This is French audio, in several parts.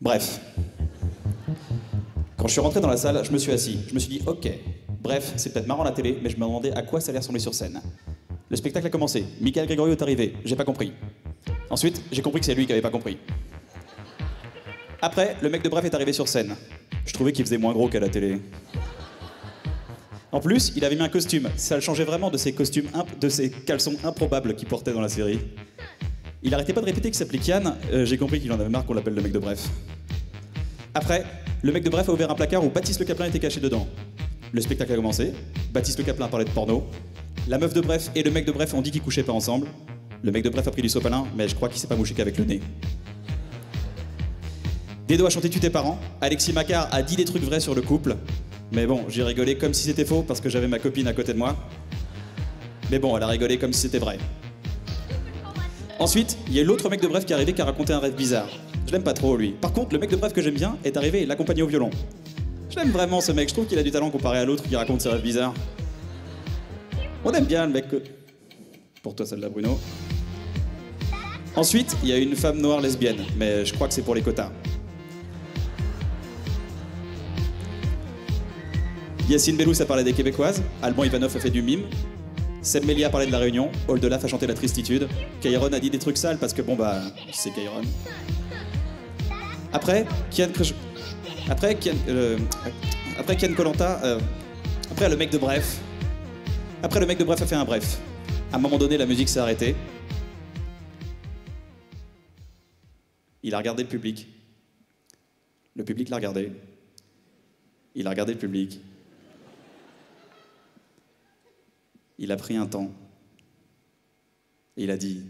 Bref. Quand je suis rentré dans la salle, je me suis assis. Je me suis dit, ok, bref, c'est peut-être marrant la télé, mais je me demandais à quoi ça allait ressembler sur scène. Le spectacle a commencé. Michael Gregory est arrivé. J'ai pas compris. Ensuite, j'ai compris que c'est lui qui avait pas compris. Après, le mec de Bref est arrivé sur scène. Je trouvais qu'il faisait moins gros qu'à la télé. En plus, il avait mis un costume. Ça le changeait vraiment de ses costumes, de ses caleçons improbables qu'il portait dans la série. Il arrêtait pas de répéter qu'il s'appelait Kyan. J'ai compris qu'il en avait marre qu'on l'appelle le mec de Bref. Après, le mec de Bref a ouvert un placard où Baptiste Lecaplin était caché dedans. Le spectacle a commencé. Baptiste Lecaplin parlait de porno. La meuf de Bref et le mec de Bref ont dit qu'ils couchaient pas ensemble. Le mec de Bref a pris du sopalin, mais je crois qu'il s'est pas mouché qu'avec le nez. Dedo a chanté « Tue tes parents ». Alexis Macart a dit des trucs vrais sur le couple. Mais bon, j'ai rigolé comme si c'était faux parce que j'avais ma copine à côté de moi. Mais bon, elle a rigolé comme si c'était vrai. Ensuite, il y a l'autre mec de Bref qui est arrivé qui a raconté un rêve bizarre. Je l'aime pas trop, lui. Par contre, le mec de Bref que j'aime bien est arrivé et l'accompagnait au violon. Je l'aime vraiment, ce mec. Je trouve qu'il a du talent comparé à l'autre qui raconte ses rêves bizarres. On aime bien le mec que... Pour toi, celle-là, Bruno. Ensuite, il y a une femme noire lesbienne, mais je crois que c'est pour les quotas. Yacine Bellou, ça parlait des Québécoises. Alban Ivanov a fait du mime. Semmelia a parlé de la Réunion. Oldelaf a chanté la tristitude. Kheiron a dit des trucs sales parce que bon, bah, c'est Kheiron. Après Kyan Kolanta, après le mec de Bref. Après le mec de Bref a fait un bref. À un moment donné, la musique s'est arrêtée. Il a regardé le public. Le public l'a regardé. Il a regardé le public. Il a pris un temps. Et il a dit...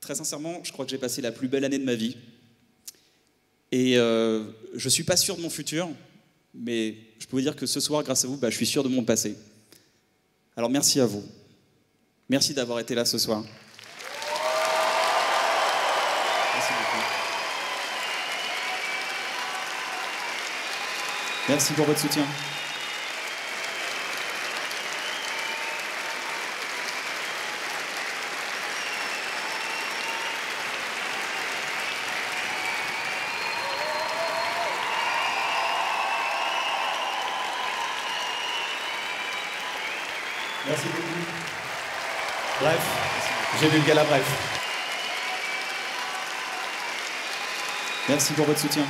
Très sincèrement, je crois que j'ai passé la plus belle année de ma vie. Et je suis pas sûr de mon futur, mais je peux vous dire que ce soir, grâce à vous, bah, je suis sûr de mon passé. Alors merci à vous. Merci d'avoir été là ce soir. Merci beaucoup. Merci pour votre soutien. Merci beaucoup. Bref, j'ai vu le gala Bref. Merci pour votre soutien.